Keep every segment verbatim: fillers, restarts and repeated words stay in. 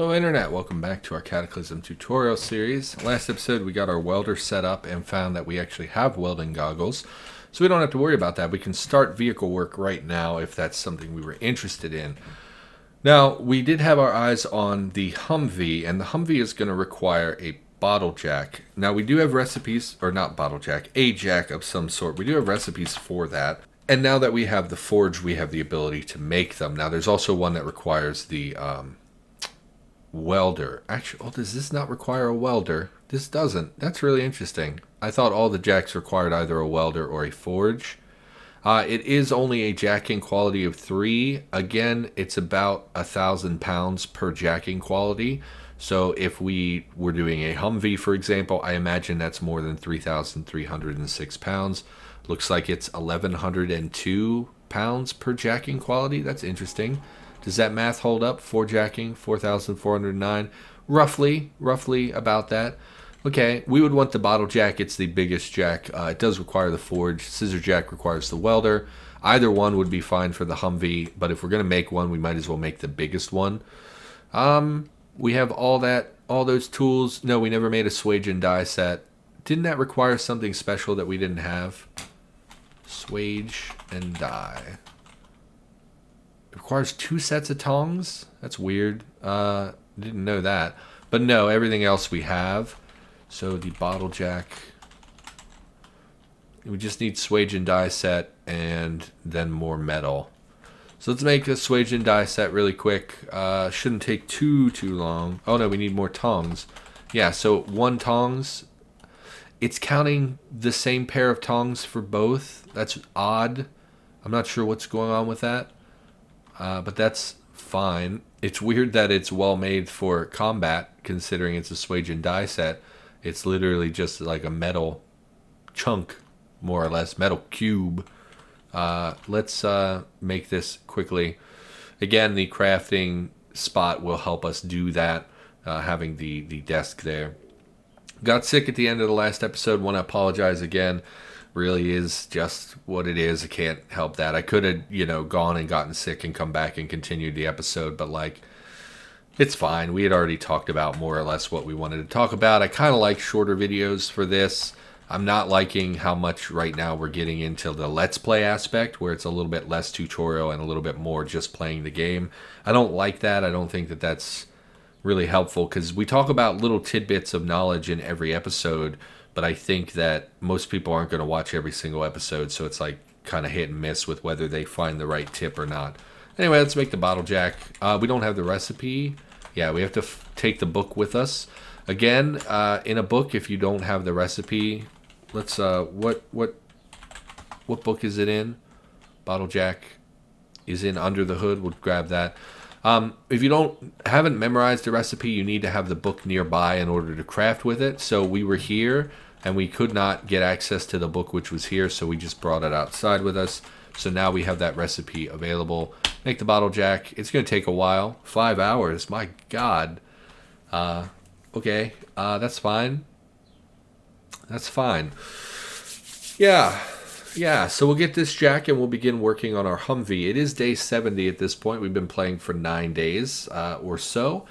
Hello Internet, welcome back to our Cataclysm tutorial series. Last episode we got our welder set up and found that we actually have welding goggles, so we don't have to worry about that. We can start vehicle work right now if that's something we were interested in. Now, we did have our eyes on the Humvee, and the Humvee is going to require a bottle jack. Now we do have recipes, or not bottle jack, a jack of some sort. We do have recipes for that. And now that we have the forge, we have the ability to make them. Now there's also one that requires the um, welder. Actually, oh, does this not require a welder? This doesn't. That's really interesting. I thought all the jacks required either a welder or a forge. Uh, it is only a jacking quality of three. Again, it's about a thousand pounds per jacking quality. So if we were doing a Humvee, for example, I imagine that's more than three thousand three hundred six pounds. Looks like it's eleven hundred two pounds per jacking quality. That's interesting. Does that math hold up? Four jacking, four thousand four hundred nine, roughly, roughly about that. Okay, we would want the bottle jack. It's the biggest jack. Uh, it does require the forge. Scissor jack requires the welder. Either one would be fine for the Humvee, but if we're going to make one, we might as well make the biggest one. Um, we have all that, all those tools. No, we never made a swage and die set. Didn't that require something special that we didn't have? Swage and die. It requires two sets of tongs. That's weird. Uh, didn't know that. But no, everything else we have. So the bottle jack. We just need swage and die set and then more metal. So let's make a swage and die set really quick. Uh, shouldn't take too, too long. Oh no, we need more tongs. Yeah, so one tongs. It's counting the same pair of tongs for both. That's odd. I'm not sure what's going on with that. Uh, but that's fine. It's weird that it's well made for combat, considering it's a swage and die set. It's literally just like a metal chunk, more or less, metal cube. Uh, let's uh, make this quickly. Again, the crafting spot will help us do that, uh, having the, the desk there. Got sick at the end of the last episode. Want to apologize again. Really is just what it is. I can't help that. I could have, you know, gone and gotten sick and come back and continued the episode, but like, it's fine. We had already talked about more or less what we wanted to talk about. I kind of like shorter videos for this. I'm not liking how much right now we're getting into the let's play aspect, where it's a little bit less tutorial and a little bit more just playing the game. I don't like that. I don't think that that's really helpful, because we talk about little tidbits of knowledge in every episode, but I think that most people aren't going to watch every single episode, so it's like kind of hit and miss with whether they find the right tip or not. Anyway, let's make the bottle jack. Uh, we don't have the recipe. Yeah, we have to f take the book with us. Again, uh, in a book, if you don't have the recipe, let's, uh, what, what, what book is it in? Bottle jack is in Under the Hood. We'll grab that. Um, if you don't haven't memorized the recipe, you need to have the book nearby in order to craft with it. So we were here, and we could not get access to the book which was here, so we just brought it outside with us. So now we have that recipe available. Make the bottle jack. It's going to take a while. Five hours. My God. Uh, okay, uh, that's fine. That's fine. Yeah. Yeah, so we'll get this jack and we'll begin working on our Humvee. It is day seventy at this point. We've been playing for nine days uh, or so.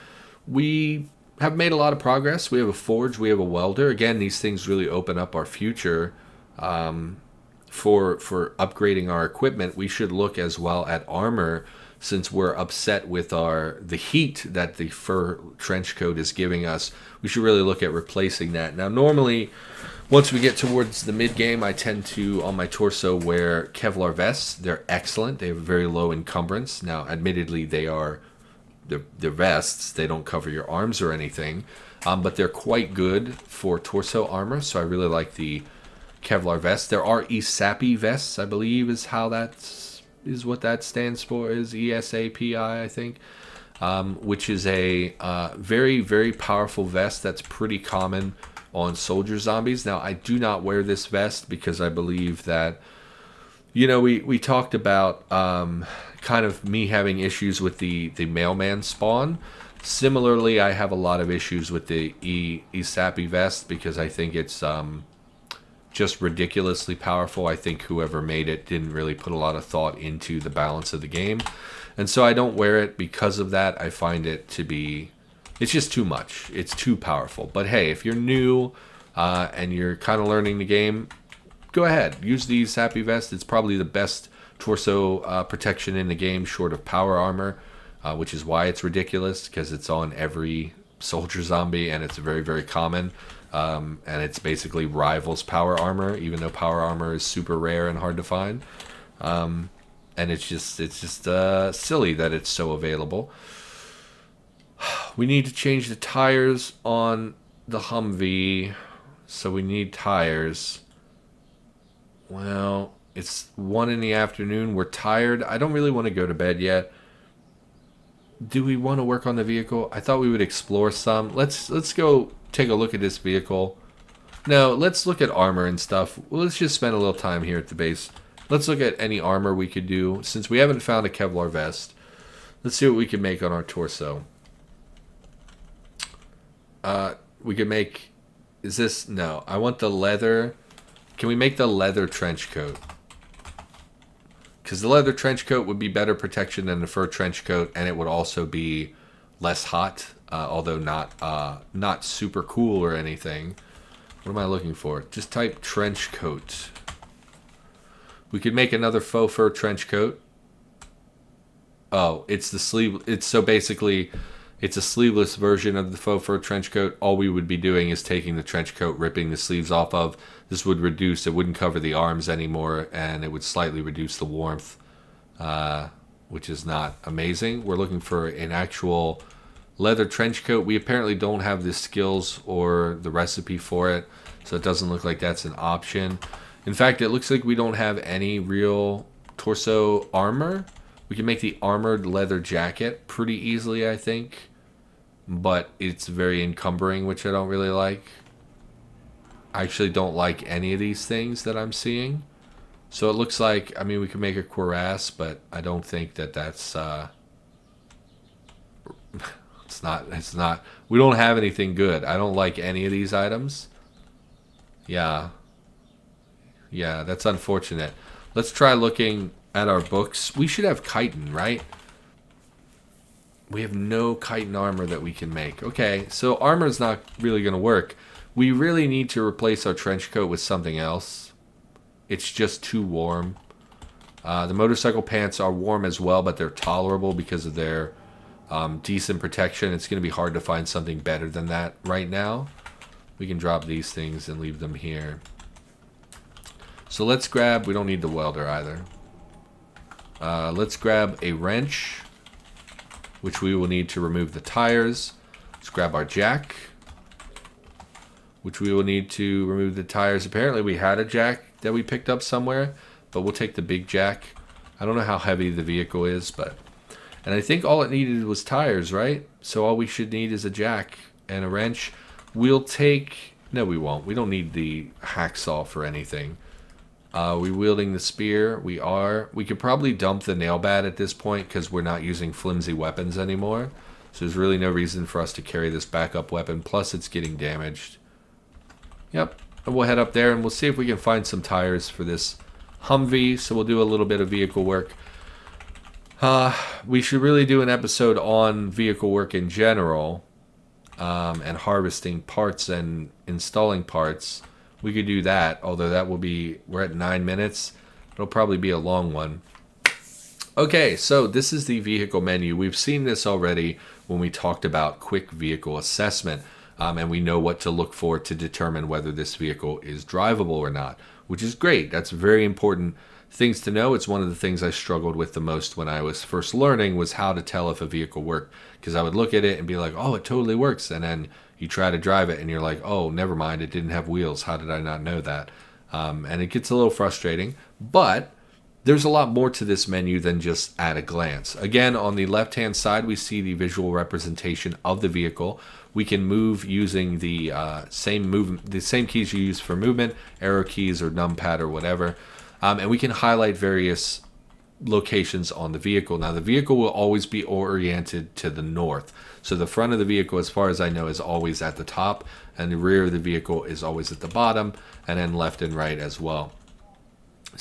We have made a lot of progress. We have a forge. We have a welder. Again, these things really open up our future um, for, for upgrading our equipment. We should look as well at armor, since we're upset with our the heat that the fur trench coat is giving us. We should really look at replacing that. Now, normally, once we get towards the mid-game, I tend to, on my torso, wear Kevlar vests. They're excellent. They have very low encumbrance. Now, admittedly, they are they're, they're vests. They don't cover your arms or anything, um, but they're quite good for torso armor, so I really like the Kevlar vest. There are ESAPI vests, I believe, is how that's, is what that stands for, is E S A P I, I think, um, which is a uh, very, very powerful vest that's pretty common on soldier zombies. Now, I do not wear this vest because I believe that, you know, we, we talked about um, kind of me having issues with the, the mailman spawn. Similarly, I have a lot of issues with the e, ESAPI vest because I think it's um, just ridiculously powerful. I think whoever made it didn't really put a lot of thought into the balance of the game. And so I don't wear it because of that. I find it to be It's just too much. It's too powerful. But hey, if you're new uh, and you're kind of learning the game, go ahead. Use the ESAPI vest. It's probably the best torso uh, protection in the game, short of power armor, uh, which is why it's ridiculous, because it's on every soldier zombie and it's very, very common. Um, and it's basically rivals power armor, even though power armor is super rare and hard to find. Um, and it's just, it's just uh, silly that it's so available. We need to change the tires on the Humvee, so we need tires. Well, it's one in the afternoon. We're tired. I don't really want to go to bed yet. Do we want to work on the vehicle? I thought we would explore some. Let's let's go take a look at this vehicle. No, let's look at armor and stuff. Well, let's just spend a little time here at the base. Let's look at any armor we could do. Since we haven't found a Kevlar vest, let's see what we can make on our torso. Uh, we could make... Is this... No, I want the leather... Can we make the leather trench coat? Because the leather trench coat would be better protection than the fur trench coat, and it would also be less hot, uh, although not uh, not super cool or anything. What am I looking for? Just type trench coat. We could make another faux fur trench coat. Oh, it's the sleeve. It's so basically, it's a sleeveless version of the faux fur trench coat. All we would be doing is taking the trench coat, ripping the sleeves off of. This would reduce, it wouldn't cover the arms anymore, and it would slightly reduce the warmth, uh, which is not amazing. We're looking for an actual leather trench coat. We apparently don't have the skills or the recipe for it, so it doesn't look like that's an option. In fact, it looks like we don't have any real torso armor. We can make the armored leather jacket pretty easily, I think, but it's very encumbering, which I don't really like. I actually don't like any of these things that I'm seeing. So it looks like, I mean, we can make a cuirass, but I don't think that that's, uh, it's not, it's not, we don't have anything good. I don't like any of these items. Yeah. Yeah, that's unfortunate. Let's try looking at our books. We should have chitin, right? We have no chitin armor that we can make. Okay, so armor is not really going to work. We really need to replace our trench coat with something else. It's just too warm. Uh, the motorcycle pants are warm as well, but they're tolerable because of their um, decent protection. It's going to be hard to find something better than that right now. We can drop these things and leave them here. So let's grab... We don't need the welder either. Uh, let's grab a wrench, which we will need to remove the tires. Let's grab our jack, which we will need to remove the tires. Apparently we had a jack that we picked up somewhere, but we'll take the big jack. I don't know how heavy the vehicle is, but... And I think all it needed was tires, right? So all we should need is a jack and a wrench. We'll take... No, we won't. We don't need the hacksaw for anything. Uh, we're wielding the spear. We are. We could probably dump the nail bat at this point because we're not using flimsy weapons anymore. So there's really no reason for us to carry this backup weapon. Plus, it's getting damaged. Yep, and we'll head up there and we'll see if we can find some tires for this Humvee. So we'll do a little bit of vehicle work. Uh, we should really do an episode on vehicle work in general, um, and harvesting parts and installing parts. We could do that, although that will be, we're at nine minutes. It'll probably be a long one. Okay, so this is the vehicle menu. We've seen this already when we talked about quick vehicle assessment. Um, and we know what to look for to determine whether this vehicle is drivable or not, which is great. That's very important things to know. It's one of the things I struggled with the most when I was first learning was how to tell if a vehicle worked, because I would look at it and be like, oh, it totally works. And then you try to drive it and you're like, oh, never mind. It didn't have wheels. How did I not know that? Um, and it gets a little frustrating, but there's a lot more to this menu than just at a glance. Again, on the left-hand side, we see the visual representation of the vehicle. We can move using the uh, same move, the same keys you use for movement, arrow keys or numpad or whatever. Um, and we can highlight various locations on the vehicle. Now, the vehicle will always be oriented to the north. So the front of the vehicle, as far as I know, is always at the top, and the rear of the vehicle is always at the bottom, and then left and right as well.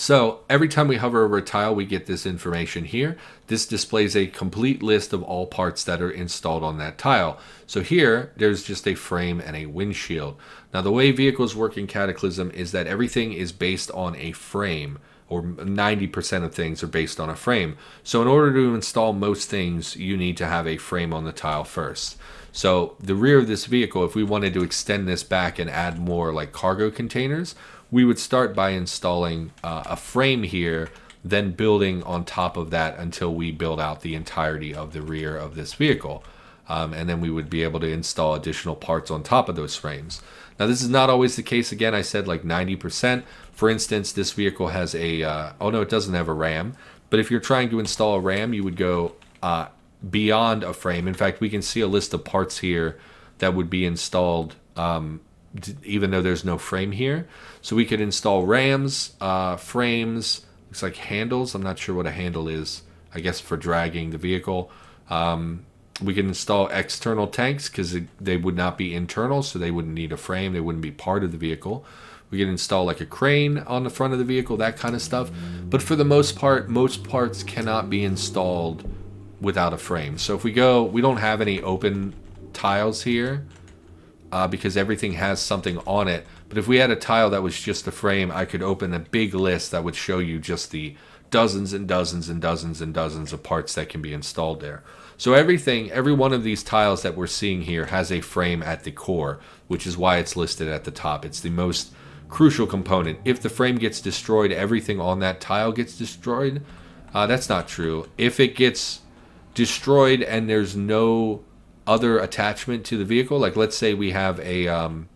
So every time we hover over a tile, we get this information here. This displays a complete list of all parts that are installed on that tile. So here, there's just a frame and a windshield. Now the way vehicles work in Cataclysm is that everything is based on a frame, or ninety percent of things are based on a frame. So in order to install most things, you need to have a frame on the tile first. So the rear of this vehicle, if we wanted to extend this back and add more like cargo containers, we would start by installing uh, a frame here, then building on top of that until we build out the entirety of the rear of this vehicle. Um, and then we would be able to install additional parts on top of those frames. Now this is not always the case. Again, I said like ninety percent. For instance, this vehicle has a, uh, oh no, it doesn't have a RAM. But if you're trying to install a RAM, you would go uh, beyond a frame. In fact, we can see a list of parts here that would be installed um, even though there's no frame here. So we could install rams, uh, frames, looks like handles. I'm not sure what a handle is, I guess for dragging the vehicle. Um, we can install external tanks because they would not be internal, so they wouldn't need a frame. They wouldn't be part of the vehicle. We can install like a crane on the front of the vehicle, that kind of stuff. But for the most part, most parts cannot be installed without a frame. So if we go, we don't have any open tiles here. Uh, because everything has something on it. But if we had a tile that was just a frame, I could open a big list that would show you just the dozens and dozens and dozens and dozens of parts that can be installed there. So everything, every one of these tiles that we're seeing here has a frame at the core, which is why it's listed at the top. It's the most crucial component. If the frame gets destroyed, everything on that tile gets destroyed. Uh, that's not true. If it gets destroyed and there's no other attachment to the vehicle, like let's say we have a um,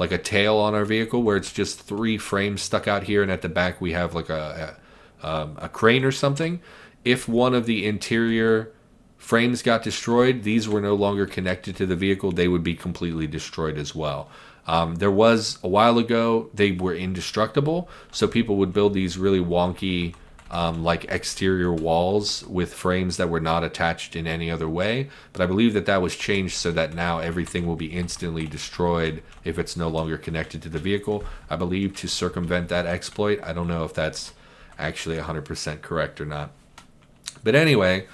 like a tail on our vehicle where it's just three frames stuck out here, and at the back we have like a a, um, a crane or something. If one of the interior frames got destroyed, these were no longer connected to the vehicle. They would be completely destroyed as well. Um, there was a while ago they were indestructible, so people would build these really wonky Um, like exterior walls with frames that were not attached in any other way. But I believe that that was changed so that now everything will be instantly destroyed if it's no longer connected to the vehicle. I believe to circumvent that exploit. I don't know if that's actually one hundred percent correct or not. But anyway,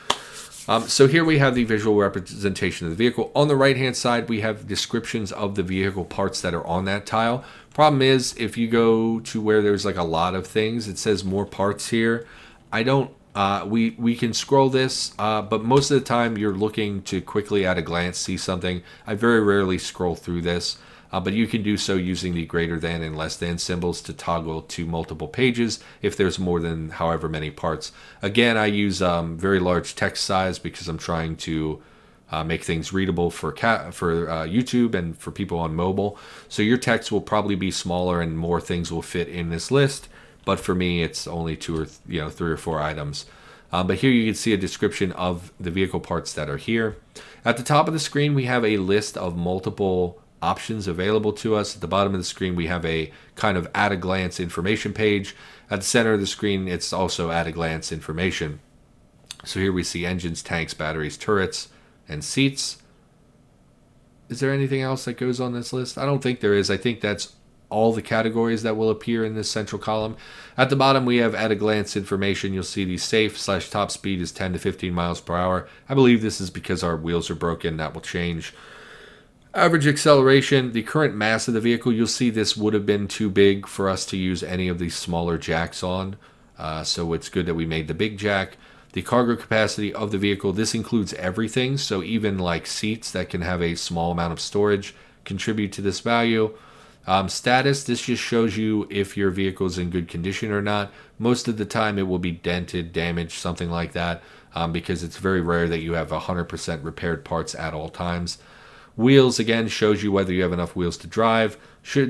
um, so here we have the visual representation of the vehicle. On the right-hand side, we have descriptions of the vehicle parts that are on that tile. Problem is, if you go to where there's like a lot of things, it says more parts here. I don't, uh, we, we can scroll this, uh, but most of the time you're looking to quickly at a glance see something. I very rarely scroll through this, uh, but you can do so using the greater than and less than symbols to toggle to multiple pages if there's more than however many parts. Again, I use um, very large text size because I'm trying to Uh, make things readable for cat for uh, YouTube and for people on mobile. So your text will probably be smaller and more things will fit in this list. But for me, it's only two or th you know three or four items. Um, but here you can see a description of the vehicle parts that are here. At the top of the screen, we have a list of multiple options available to us. At the bottom of the screen, we have a kind of at a glance information page. At the center of the screen, it's also at a glance information. So here we see engines, tanks, batteries, turrets, and seats. Is there anything else that goes on this list? I don't think there is. I think that's all the categories that will appear in this central column. At the bottom, we have at a glance information. You'll see the safe slash top speed is ten to fifteen miles per hour. I believe this is because our wheels are broken. That will change. Average acceleration, the current mass of the vehicle. You'll see this would have been too big for us to use any of these smaller jacks on. Uh, so it's good that we made the big jack. The cargo capacity of the vehicle, this includes everything, so even like seats that can have a small amount of storage contribute to this value. Um, status, this just shows you if your vehicle is in good condition or not. Most of the time it will be dented, damaged, something like that, um, because it's very rare that you have one hundred percent repaired parts at all times. Wheels, again, shows you whether you have enough wheels to drive.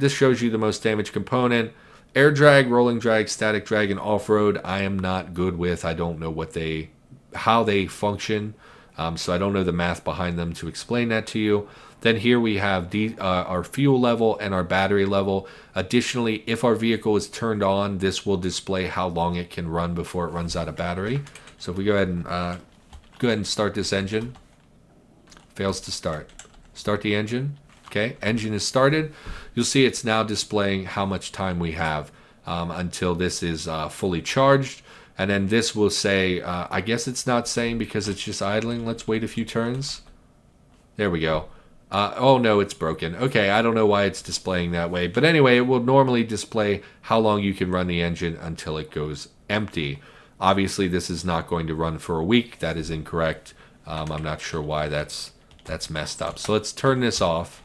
This shows you the most damaged component. Air drag, rolling drag, static drag, and off-road, I am not good with. I don't know what they, how they function, um, so I don't know the math behind them to explain that to you. Then here we have the, uh, our fuel level and our battery level. Additionally, if our vehicle is turned on, this will display how long it can run before it runs out of battery. So if we go ahead and uh, go ahead and start this engine, fails to start. Start the engine. Okay, engine is started. You'll see it's now displaying how much time we have. um, until this is uh, fully charged. And then this will say, uh, I guess it's not saying because it's just idling. Let's wait a few turns. There we go. Uh, oh no, it's broken. Okay, I don't know why it's displaying that way. But anyway, it will normally display how long you can run the engine until it goes empty. Obviously, this is not going to run for a week. That is incorrect. Um, I'm not sure why that's that's messed up. So let's turn this off.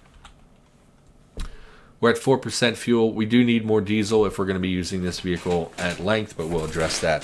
We're at four percent fuel. We do need more diesel if we're going to be using this vehicle at length, but we'll address that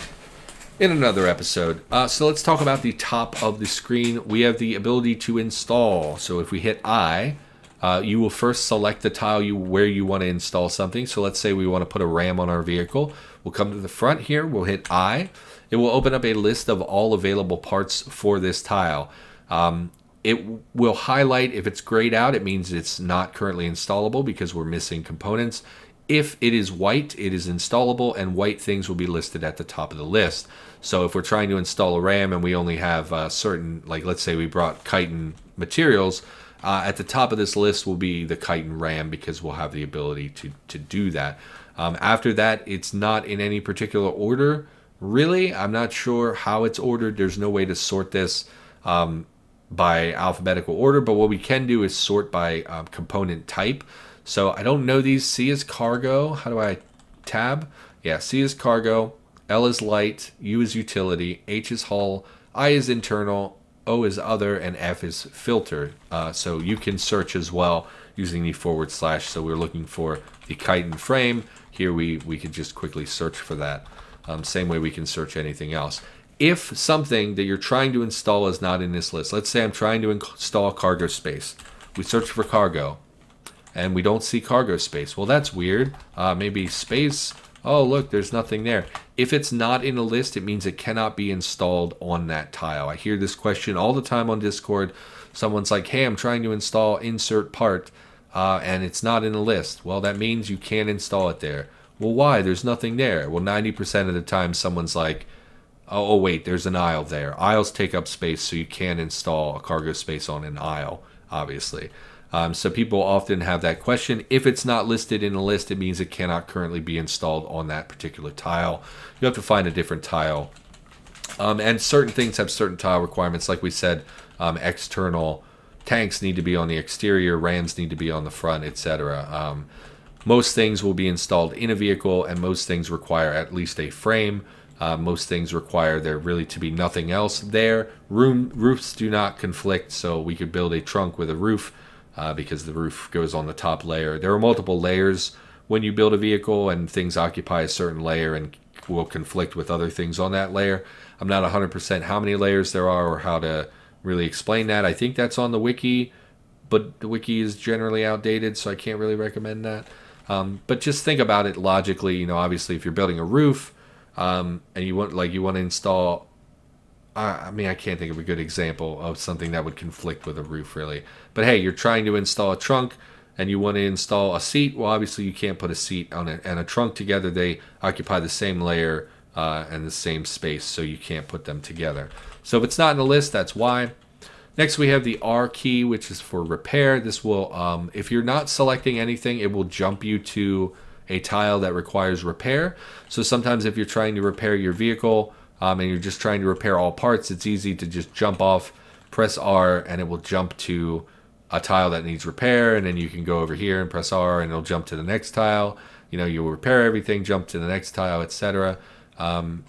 in another episode. Uh, so let's talk about the top of the screen. We have the ability to install. So if we hit I, uh, you will first select the tile you, where you want to install something. So let's say we want to put a RAM on our vehicle. We'll come to the front here. We'll hit I. It will open up a list of all available parts for this tile. Um, it will highlight if it's grayed out. It means it's not currently installable because we're missing components. If it is white, it is installable, and white things will be listed at the top of the list. So if we're trying to install a RAM and we only have uh, certain, like let's say we brought chitin materials, uh, at the top of this list will be the chitin RAM because we'll have the ability to, to do that. Um, after that, it's not in any particular order, really. I'm not sure how it's ordered. There's no way to sort this um, by alphabetical order, but what we can do is sort by um, component type. So I don't know these. C is cargo. How do I tab? Yeah, C is cargo. L is light. U is utility. H is hull. I is internal. O is other. And F is filter. Uh, so you can search as well using the forward slash. So we're looking for the chitin frame. Here we, we could just quickly search for that. Um, same way we can search anything else. If something that you're trying to install is not in this list, let's say I'm trying to install cargo space. We search for cargo. And we don't see cargo space. Well, that's weird. Uh, maybe space. Oh, look, there's nothing there. If it's not in a list, it means it cannot be installed on that tile. I hear this question all the time on Discord. Someone's like, hey, I'm trying to install insert part, uh, and it's not in a list. Well, that means you can't install it there. Well, why? There's nothing there. Well, ninety percent of the time, someone's like, oh, oh, wait, there's an aisle there. Aisles take up space, so you can't install a cargo space on an aisle, obviously. Um, so people often have that question. If it's not listed in a list, it means it cannot currently be installed on that particular tile. You have to find a different tile. Um, and certain things have certain tile requirements. Like we said, um, external tanks need to be on the exterior, RAMs need to be on the front, et cetera. Um, most things will be installed in a vehicle, and most things require at least a frame. Uh, most things require there really to be nothing else there. Room, roofs do not conflict, so we could build a trunk with a roof. Uh, because the roof goes on the top layer. There are multiple layers when you build a vehicle, and things occupy a certain layer and will conflict with other things on that layer. I'm not one hundred percent how many layers there are or how to really explain that. I think that's on the wiki, but the wiki is generally outdated, so I can't really recommend that. Um, but just think about it logically. You know, obviously, if you're building a roof um, and you want, like, you want to install. I mean, I can't think of a good example of something that would conflict with a roof, really. But hey, you're trying to install a trunk and you want to install a seat. Well, obviously, you can't put a seat on a, and a trunk together. They occupy the same layer uh, and the same space, so you can't put them together. So if it's not in the list, that's why. Next, we have the R key, which is for repair. This will, um, if you're not selecting anything, it will jump you to a tile that requires repair. So sometimes if you're trying to repair your vehicle, Um, and you're just trying to repair all parts, it's easy to just jump off, press R, and it will jump to a tile that needs repair, and then you can go over here and press R, and it'll jump to the next tile. You know, you'll repair everything, jump to the next tile, et cetera. Um,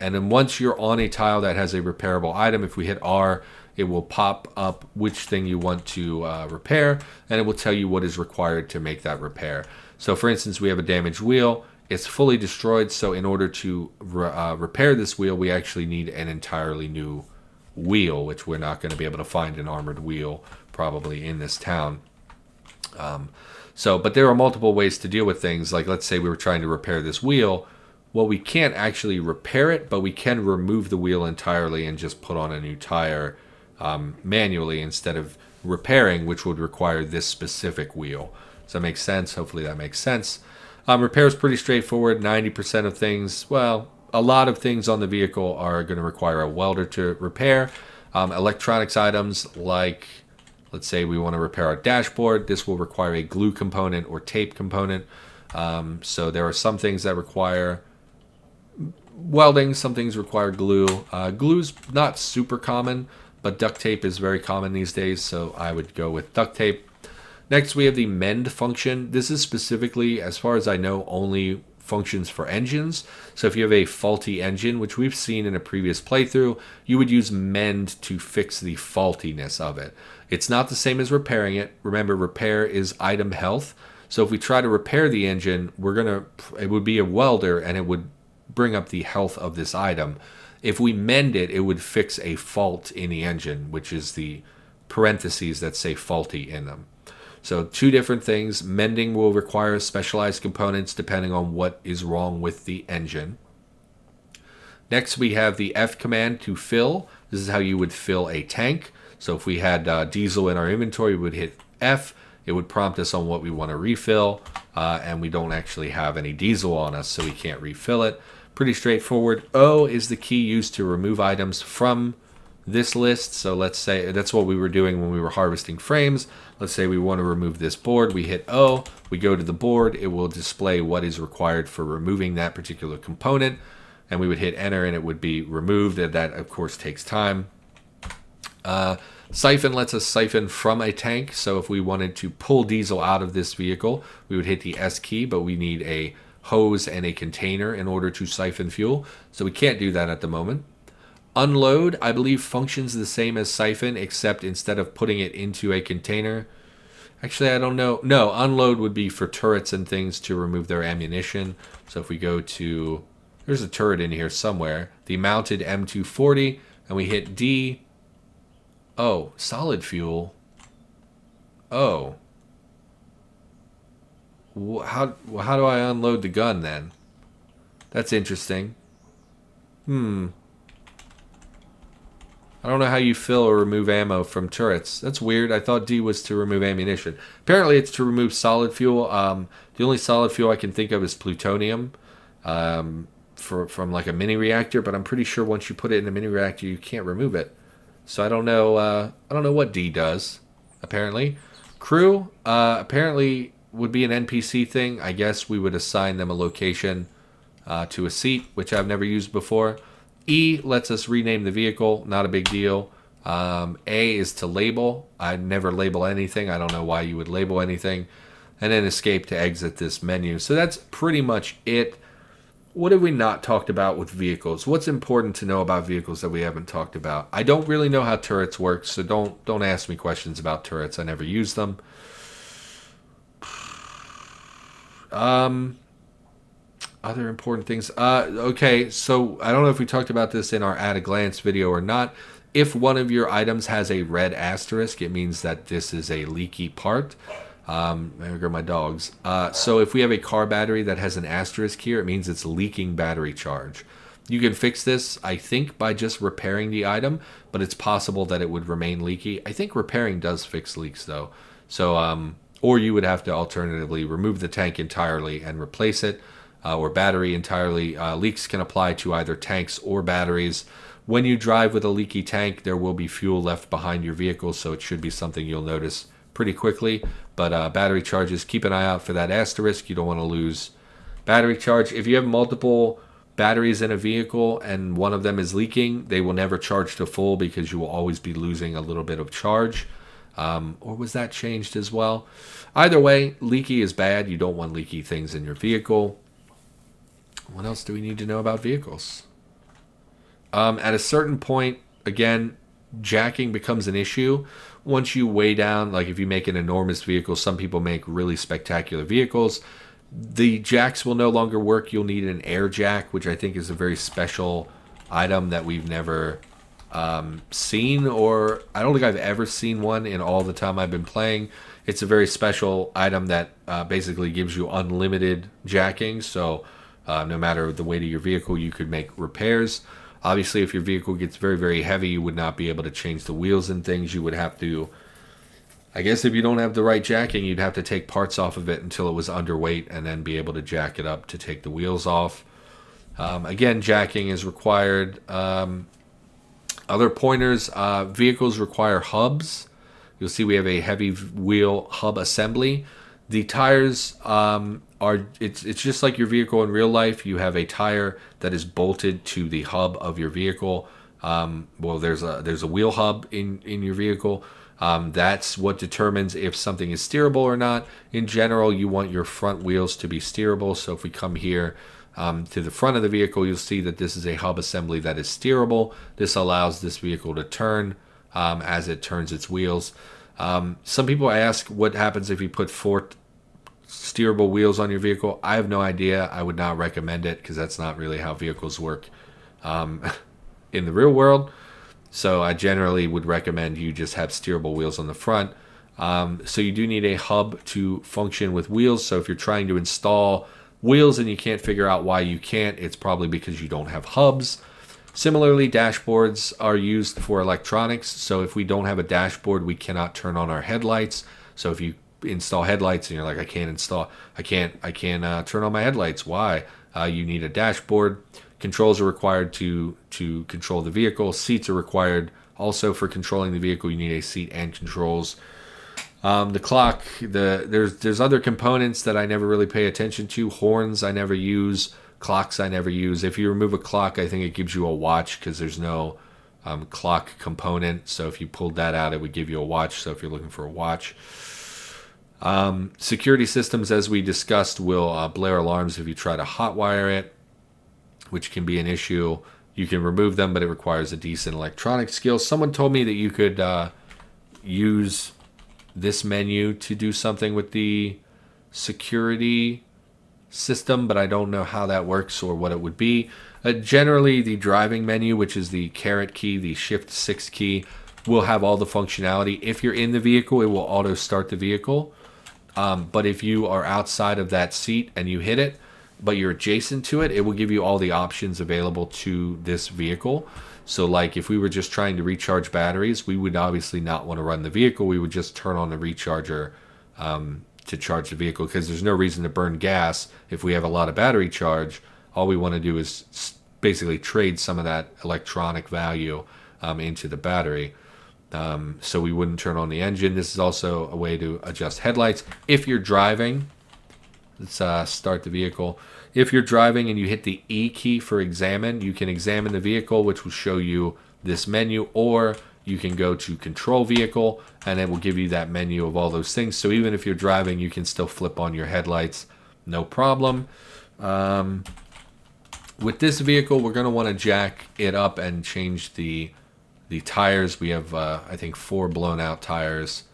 and then once you're on a tile that has a repairable item, if we hit R, it will pop up which thing you want to uh, repair, and it will tell you what is required to make that repair. So, for instance, we have a damaged wheel. It's fully destroyed, so in order to re uh, repair this wheel, we actually need an entirely new wheel, which we're not going to be able to find an armored wheel probably in this town. Um, so, but there are multiple ways to deal with things. Like, let's say we were trying to repair this wheel. Well, we can't actually repair it, but we can remove the wheel entirely and just put on a new tire um, manually instead of repairing, which would require this specific wheel. Does that make sense? Hopefully that makes sense. Um, repair is pretty straightforward. ninety percent of things, well, a lot of things on the vehicle are going to require a welder to repair. Um, electronics items like, let's say we want to repair our dashboard. This will require a glue component or tape component. Um, so there are some things that require welding, some things require glue. Uh, glue's not super common, but duct tape is very common these days, so I would go with duct tape. Next, we have the mend function. This is specifically, as far as I know, only functions for engines. So if you have a faulty engine, which we've seen in a previous playthrough, you would use mend to fix the faultiness of it. It's not the same as repairing it. Remember, repair is item health. So if we try to repair the engine, we're gonna, it would be a welder and it would bring up the health of this item. If we mend it, it would fix a fault in the engine, which is the parentheses that say faulty in them. So two different things. Mending will require specialized components depending on what is wrong with the engine. Next, we have the F command to fill. This is how you would fill a tank. So if we had uh, diesel in our inventory, we would hit F. It would prompt us on what we want to refill, uh, and we don't actually have any diesel on us, so we can't refill it. Pretty straightforward. O is the key used to remove items from this list. So let's say that's what we were doing when we were harvesting frames. Let's say we want to remove this board. We hit O, we go to the board. It will display what is required for removing that particular component, and we would hit enter and it would be removed. And that, of course, takes time. Uh, Siphon lets us siphon from a tank. So if we wanted to pull diesel out of this vehicle, we would hit the S key, but we need a hose and a container in order to siphon fuel. So we can't do that at the moment. Unload, I believe, functions the same as siphon, except instead of putting it into a container. Actually, I don't know. No, unload would be for turrets and things to remove their ammunition. So if we go to, there's a turret in here somewhere, the mounted M two forty, and we hit D. Oh, solid fuel. Oh. How, how do I unload the gun then? That's interesting. Hmm. I don't know how you fill or remove ammo from turrets. That's weird. I thought D was to remove ammunition. Apparently it's to remove solid fuel. Um, the only solid fuel I can think of is plutonium um, for, from like a mini reactor, but I'm pretty sure once you put it in a mini reactor, you can't remove it. So I don't know. Uh, I don't know what D does. Apparently, crew uh, apparently would be an N P C thing. I guess we would assign them a location uh, to a seat, which I've never used before. E lets us rename the vehicle. Not a big deal. Um, A is to label. I never label anything. I don't know why you would label anything. And then escape to exit this menu. So that's pretty much it. What have we not talked about with vehicles? What's important to know about vehicles that we haven't talked about? I don't really know how turrets work, so don't don't ask me questions about turrets. I never use them. Um, other important things. Uh, okay, so I don't know if we talked about this in our at a glance video or not. If one of your items has a red asterisk, it means that this is a leaky part. Um, there go my dogs. Uh, so if we have a car battery that has an asterisk here, it means it's leaking battery charge. You can fix this, I think, by just repairing the item, but it's possible that it would remain leaky. I think repairing does fix leaks, though. So, um, or you would have to alternatively remove the tank entirely and replace it, uh, or battery entirely. Uh, leaks can apply to either tanks or batteries. When you drive with a leaky tank, there will be fuel left behind your vehicle, so it should be something you'll notice pretty quickly. But uh, battery charges, keep an eye out for that asterisk. You don't want to lose battery charge. If you have multiple batteries in a vehicle and one of them is leaking, they will never charge to full because you will always be losing a little bit of charge. Um, or was that changed as well? Either way, leaky is bad. You don't want leaky things in your vehicle. What else do we need to know about vehicles? Um, at a certain point, again, jacking becomes an issue. Once you weigh down, like if you make an enormous vehicle, some people make really spectacular vehicles, the jacks will no longer work. You'll need an air jack, which I think is a very special item that we've never um, seen, or I don't think I've ever seen one in all the time I've been playing. It's a very special item that uh, basically gives you unlimited jacking, so uh, no matter the weight of your vehicle, you could make repairs. Obviously, if your vehicle gets very, very heavy, you would not be able to change the wheels and things. You would have to, I guess if you don't have the right jacking, you'd have to take parts off of it until it was underweight and then be able to jack it up to take the wheels off. Um, again, jacking is required. Um, other pointers, uh, vehicles require hubs. You'll see we have a heavy wheel hub assembly. The tires um, are, it's, it's just like your vehicle in real life. You have a tire that is bolted to the hub of your vehicle. Um, well, there's a, there's a wheel hub in, in your vehicle. Um, that's what determines if something is steerable or not. In general, you want your front wheels to be steerable. So if we come here um, to the front of the vehicle, you'll see that this is a hub assembly that is steerable. This allows this vehicle to turn um, as it turns its wheels. Um, some people ask what happens if you put four steerable wheels on your vehicle. I have no idea. I would not recommend it because that's not really how vehicles work um, in the real world. So I generally would recommend you just have steerable wheels on the front. Um, so you do need a hub to function with wheels. So if you're trying to install wheels and you can't figure out why you can't, it's probably because you don't have hubs. Similarly, dashboards are used for electronics. So if we don't have a dashboard, we cannot turn on our headlights. So if you install headlights and you're like, I can't install, I can't, I can't uh, turn on my headlights. Why? Uh, you need a dashboard. Controls are required to, to control the vehicle. Seats are required also for controlling the vehicle. You need a seat and controls. Um, the clock, the there's, there's other components that I never really pay attention to. Horns I never use. Clocks I never use. If you remove a clock, I think it gives you a watch because there's no um, clock component. So if you pulled that out, it would give you a watch. So if you're looking for a watch. Um, security systems, as we discussed, will uh, blare alarms if you try to hotwire it, which can be an issue. You can remove them, but it requires a decent electronic skill. Someone told me that you could uh, use this menu to do something with the security system, but I don't know how that works or what it would be. Uh, generally, the driving menu, which is the caret key, the shift six key, will have all the functionality. If you're in the vehicle, it will auto start the vehicle. Um, but if you are outside of that seat and you hit it, but you're adjacent to it, it will give you all the options available to this vehicle. So like if we were just trying to recharge batteries, we would obviously not want to run the vehicle. We would just turn on the recharger um, to charge the vehicle because there's no reason to burn gas if we have a lot of battery charge. All we want to do is basically trade some of that electronic value um, into the battery. Um, so we wouldn't turn on the engine. This is also a way to adjust headlights. If you're driving, let's uh, start the vehicle. If you're driving and you hit the E key for examine, you can examine the vehicle, which will show you this menu, or you can go to control vehicle and it will give you that menu of all those things. So even if you're driving, you can still flip on your headlights, no problem. Um, with this vehicle, we're going to want to jack it up and change the the tires. We have, uh, I think, four blown out tires.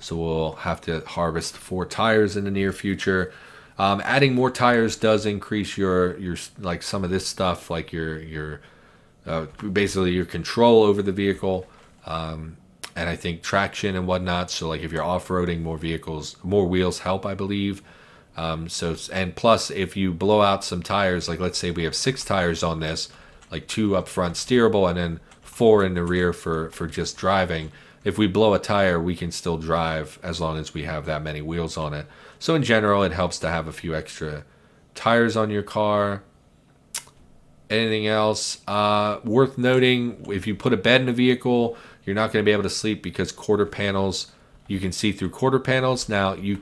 So we'll have to harvest four tires in the near future. Um, adding more tires does increase your, your like some of this stuff, like your, your uh, basically your control over the vehicle. Um, and I think traction and whatnot. So like if you're off-roading, more vehicles, more wheels help, I believe. Um, so, and plus if you blow out some tires, like let's say we have six tires on this, like two up front steerable and then four in the rear for, for just driving. If we blow a tire, we can still drive as long as we have that many wheels on it. So in general, it helps to have a few extra tires on your car. Anything else? Uh, worth noting, if you put a bed in a vehicle, you're not going to be able to sleep because quarter panels, you can see through quarter panels. Now, you,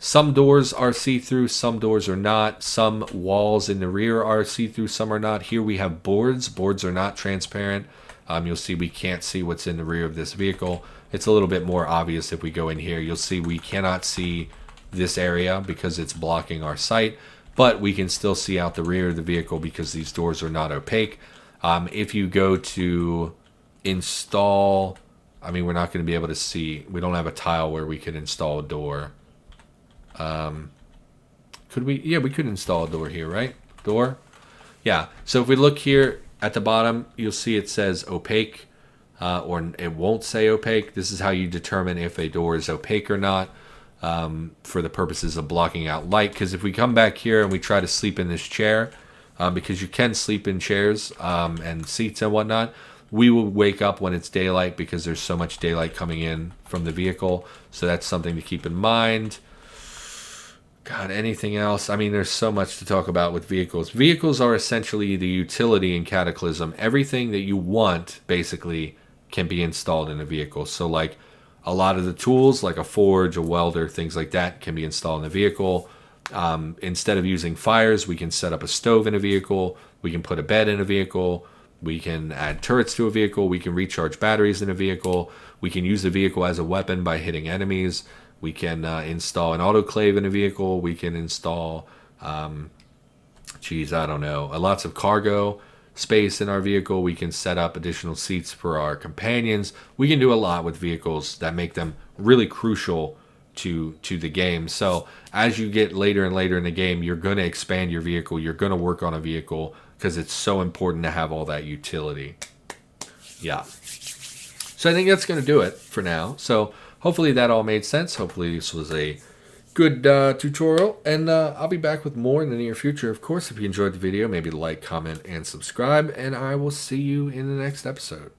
some doors are see-through, some doors are not. Some walls in the rear are see-through, some are not. Here we have boards. Boards are not transparent. Um, you'll see we can't see what's in the rear of this vehicle. It's a little bit more obvious if we go in here. You'll see we cannot see this area because it's blocking our sight, but we can still see out the rear of the vehicle because these doors are not opaque. Um, if you go to install, I mean, we're not going to be able to see. We don't have a tile where we could install a door. Um, could we? Yeah, we could install a door here, right? Door? Yeah. So if we look here, at the bottom, you'll see it says opaque, uh, or it won't say opaque. This is how you determine if a door is opaque or not um, for the purposes of blocking out light. Because if we come back here and we try to sleep in this chair, uh, because you can sleep in chairs um, and seats and whatnot, we will wake up when it's daylight because there's so much daylight coming in from the vehicle. So that's something to keep in mind. God, anything else? I mean, there's so much to talk about with vehicles. Vehicles are essentially the utility in Cataclysm. Everything that you want, basically, can be installed in a vehicle. So, like, A lot of the tools, like a forge, a welder, things like that, can be installed in the vehicle. Um, instead of using fires, we can set up a stove in a vehicle. We can put a bed in a vehicle. We can add turrets to a vehicle. We can recharge batteries in a vehicle. We can use the vehicle as a weapon by hitting enemies. We can uh, install an autoclave in a vehicle. We can install, um, geez, I don't know, uh, lots of cargo space in our vehicle. We can set up additional seats for our companions. We can do a lot with vehicles that make them really crucial to to the game. So as you get later and later in the game, you're going to expand your vehicle. You're going to work on a vehicle because it's so important to have all that utility. Yeah. So I think that's going to do it for now. So hopefully that all made sense. Hopefully this was a good uh, tutorial, and uh, I'll be back with more in the near future. Of course, if you enjoyed the video, maybe like, comment, and subscribe, and I will see you in the next episode.